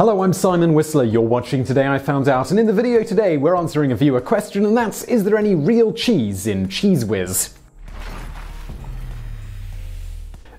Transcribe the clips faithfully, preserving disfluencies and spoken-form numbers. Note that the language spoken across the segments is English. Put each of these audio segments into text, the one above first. Hello, I'm Simon Whistler, you're watching Today I Found Out, and in the video today we're answering a viewer question, and that's, is there any real cheese in Cheez Whiz?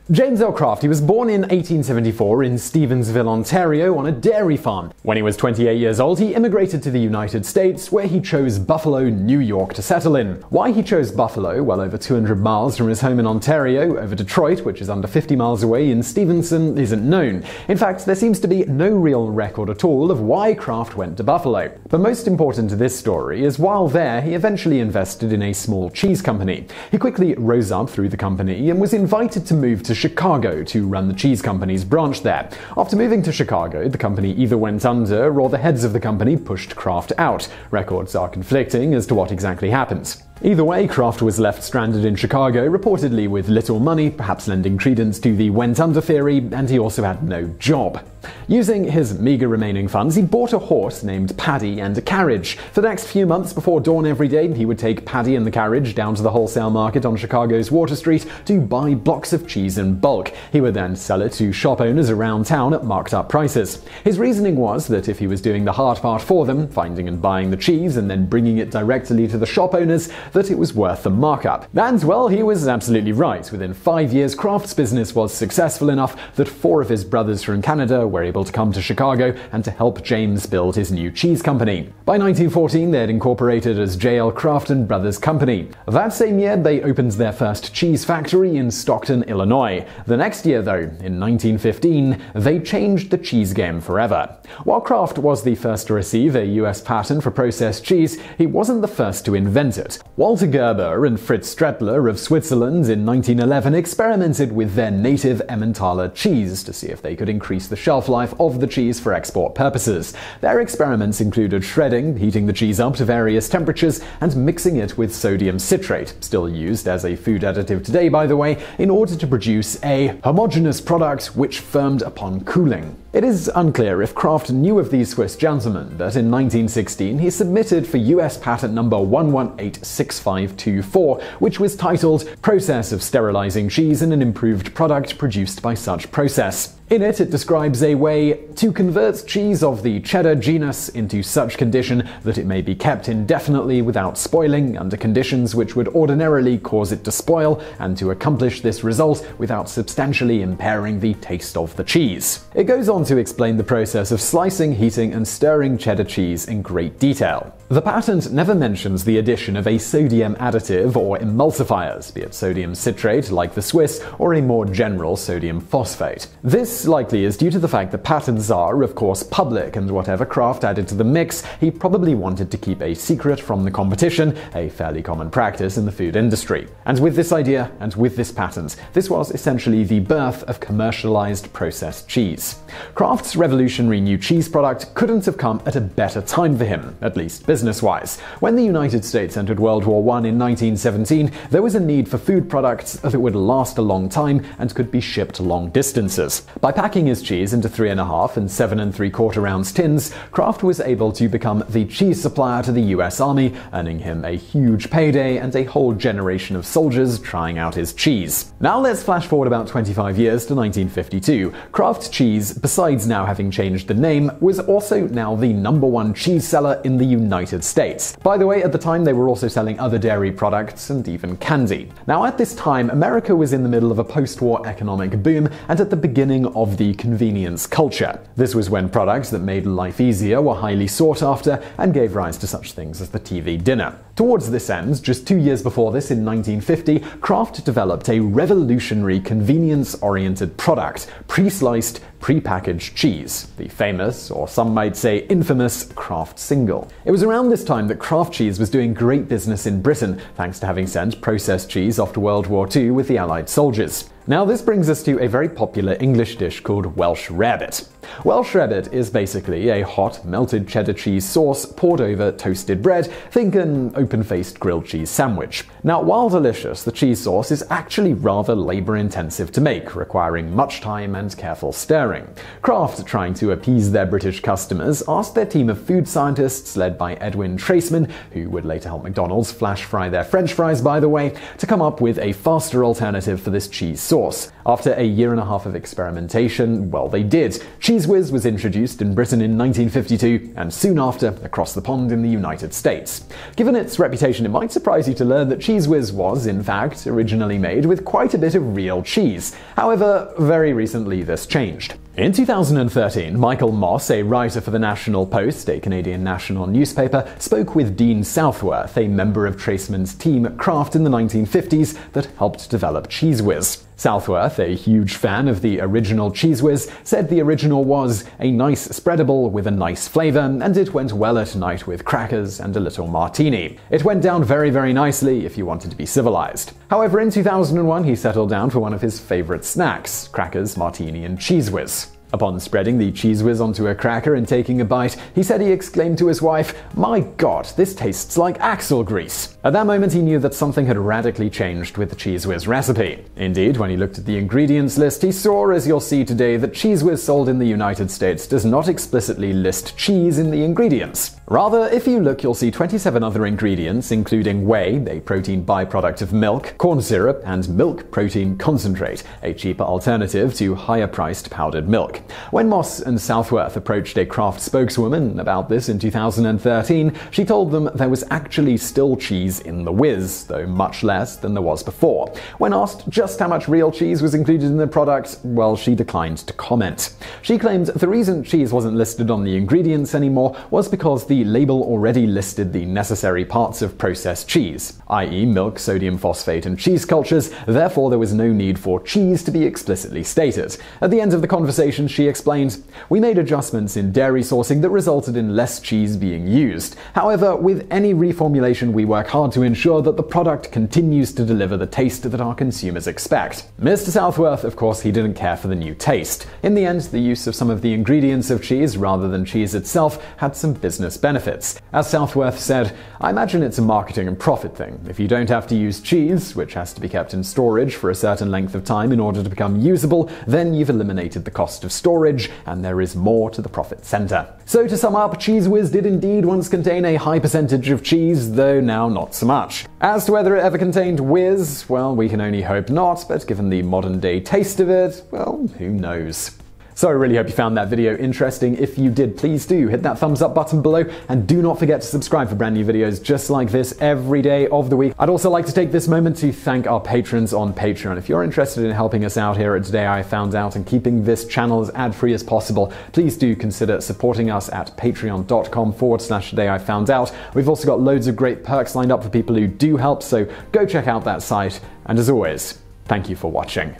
James L. Kraft, he was born in eighteen seventy-four in Stevensville, Ontario, on a dairy farm. When he was twenty-eight years old, he immigrated to the United States, where he chose Buffalo, New York to settle in. Why he chose Buffalo, well over two hundred miles from his home in Ontario, over Detroit, which is under fifty miles away in Stevenson, isn't known. In fact, there seems to be no real record at all of why Kraft went to Buffalo. But most important to this story is while there, he eventually invested in a small cheese company. He quickly rose up through the company and was invited to move to Chicago to run the cheese company's branch there. After moving to Chicago, the company either went under or the heads of the company pushed Kraft out. Records are conflicting as to what exactly happens. Either way, Kraft was left stranded in Chicago, reportedly with little money, perhaps lending credence to the went-under theory, and he also had no job. Using his meager remaining funds, he bought a horse named Paddy and a carriage. For the next few months before dawn every day, he would take Paddy and the carriage down to the wholesale market on Chicago's Water Street to buy blocks of cheese in bulk. He would then sell it to shop owners around town at marked-up prices. His reasoning was that if he was doing the hard part for them, finding and buying the cheese and then bringing it directly to the shop owners, that it was worth the markup. And, well, he was absolutely right. Within five years, Kraft's business was successful enough that four of his brothers from Canada were able to come to Chicago and to help James build his new cheese company. By nineteen fourteen, they had incorporated as J L Kraft and Brothers Company. That same year, they opened their first cheese factory in Stockton, Illinois. The next year, though, in nineteen fifteen, they changed the cheese game forever. While Kraft was the first to receive a U S patent for processed cheese, he wasn't the first to invent it. Walter Gerber and Fritz Strettler of Switzerland in nineteen eleven experimented with their native Emmentaler cheese to see if they could increase the shelf life of the cheese for export purposes. Their experiments included shredding, heating the cheese up to various temperatures, and mixing it with sodium citrate, still used as a food additive today, by the way, in order to produce a homogeneous product which firmed upon cooling. It is unclear if Kraft knew of these Swiss gentlemen, but in nineteen sixteen he submitted for U S patent number one one eight six five two four, which was titled Process of Sterilizing Cheese in an Improved Product Produced by Such Process. In it, it describes a way to convert cheese of the cheddar genus into such condition that it may be kept indefinitely without spoiling, under conditions which would ordinarily cause it to spoil, and to accomplish this result without substantially impairing the taste of the cheese. It goes on to explain the process of slicing, heating, and stirring cheddar cheese in great detail. The patent never mentions the addition of a sodium additive or emulsifiers, be it sodium citrate like the Swiss, or a more general sodium phosphate. This likely is due to the fact that patents are, of course, public, and whatever Kraft added to the mix, he probably wanted to keep a secret from the competition, a fairly common practice in the food industry. And with this idea, and with this patent, this was essentially the birth of commercialized processed cheese. Kraft's revolutionary new cheese product couldn't have come at a better time for him, at least business-wise. When the United States entered World War One in nineteen seventeen, there was a need for food products that would last a long time and could be shipped long distances. By By packing his cheese into three and a half and seven and three quarter ounce tins, Kraft was able to become the cheese supplier to the U S Army, earning him a huge payday and a whole generation of soldiers trying out his cheese. Now let's flash forward about twenty-five years to nineteen fifty-two. Kraft cheese, besides now having changed the name, was also now the number one cheese seller in the United States. By the way, at the time they were also selling other dairy products and even candy. Now at this time, America was in the middle of a post-war economic boom and at the beginning of of the convenience culture. This was when products that made life easier were highly sought after and gave rise to such things as the T V dinner. Towards this end, just two years before this, in nineteen fifty, Kraft developed a revolutionary convenience-oriented product, pre-sliced, pre-packaged cheese, the famous, or some might say infamous, Kraft Single. It was around this time that Kraft cheese was doing great business in Britain, thanks to having sent processed cheese off to World War Two with the Allied soldiers. Now this brings us to a very popular English dish called Welsh rarebit. Welsh rarebit is basically a hot, melted cheddar cheese sauce poured over toasted bread, think an open-faced grilled cheese sandwich. Now while delicious, the cheese sauce is actually rather labor-intensive to make, requiring much time and careful stirring. Kraft, trying to appease their British customers, asked their team of food scientists, led by Edwin Traisman, who would later help McDonald's flash fry their French fries, by the way, to come up with a faster alternative for this cheese sauce. After a year and a half of experimentation, well, they did. Cheese Cheez Whiz was introduced in Britain in nineteen fifty-two and soon after across the pond in the United States. Given its reputation, it might surprise you to learn that Cheez Whiz was, in fact, originally made with quite a bit of real cheese. However, very recently this changed. In two thousand thirteen, Michael Moss, a writer for the National Post, a Canadian national newspaper, spoke with Dean Southworth, a member of Traisman's team at Kraft in the nineteen fifties that helped develop Cheez Whiz. Southworth, a huge fan of the original Cheez Whiz, said the original was a nice spreadable with a nice flavor, and it went well at night with crackers and a little martini. It went down very, very nicely if you wanted to be civilized. However, in two thousand one, he settled down for one of his favorite snacks, crackers, martini, and Cheez Whiz. Upon spreading the Cheez Whiz onto a cracker and taking a bite, he said he exclaimed to his wife, "My God, this tastes like axle grease." At that moment, he knew that something had radically changed with the Cheez Whiz recipe. Indeed, when he looked at the ingredients list, he saw, as you'll see today, that Cheez Whiz sold in the United States does not explicitly list cheese in the ingredients. Rather, if you look, you'll see twenty-seven other ingredients, including whey, a protein byproduct of milk, corn syrup, and milk protein concentrate, a cheaper alternative to higher-priced powdered milk. When Moss and Southworth approached a Kraft spokeswoman about this in two thousand thirteen, she told them there was actually still cheese in the whiz, though much less than there was before. When asked just how much real cheese was included in the product, well, she declined to comment. She claimed the reason cheese wasn't listed on the ingredients anymore was because the label already listed the necessary parts of processed cheese, that is milk, sodium phosphate, and cheese cultures, therefore there was no need for cheese to be explicitly stated. At the end of the conversation, she explained, "We made adjustments in dairy sourcing that resulted in less cheese being used. However, with any reformulation, we work hard to ensure that the product continues to deliver the taste that our consumers expect." Mister Southworth, of course, he didn't care for the new taste. In the end, the use of some of the ingredients of cheese rather than cheese itself had some business benefits. As Southworth said, "I imagine it's a marketing and profit thing. If you don't have to use cheese, which has to be kept in storage for a certain length of time in order to become usable, then you've eliminated the cost of storage, and there is more to the profit center." So to sum up, Cheez Whiz did indeed once contain a high percentage of cheese, though now not so much. As to whether it ever contained whiz, well, we can only hope not, but given the modern-day taste of it, well, who knows. So I really hope you found that video interesting. If you did, please do hit that thumbs up button below, and do not forget to subscribe for brand new videos just like this every day of the week. I'd also like to take this moment to thank our patrons on Patreon. If you're interested in helping us out here at Today I Found Out and keeping this channel as ad-free as possible, please do consider supporting us at patreon.com forward slash Today I Found Out. We've also got loads of great perks lined up for people who do help, so go check out that site. And as always, thank you for watching.